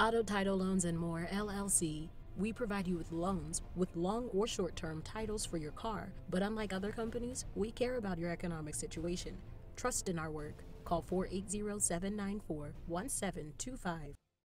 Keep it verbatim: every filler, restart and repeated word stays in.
Auto Title Loans and More, L L C. We provide you with loans with long or short-term titles for your car, but unlike other companies, we care about your economic situation. Trust in our work. Call four eight zero, seven nine four, one seven two five.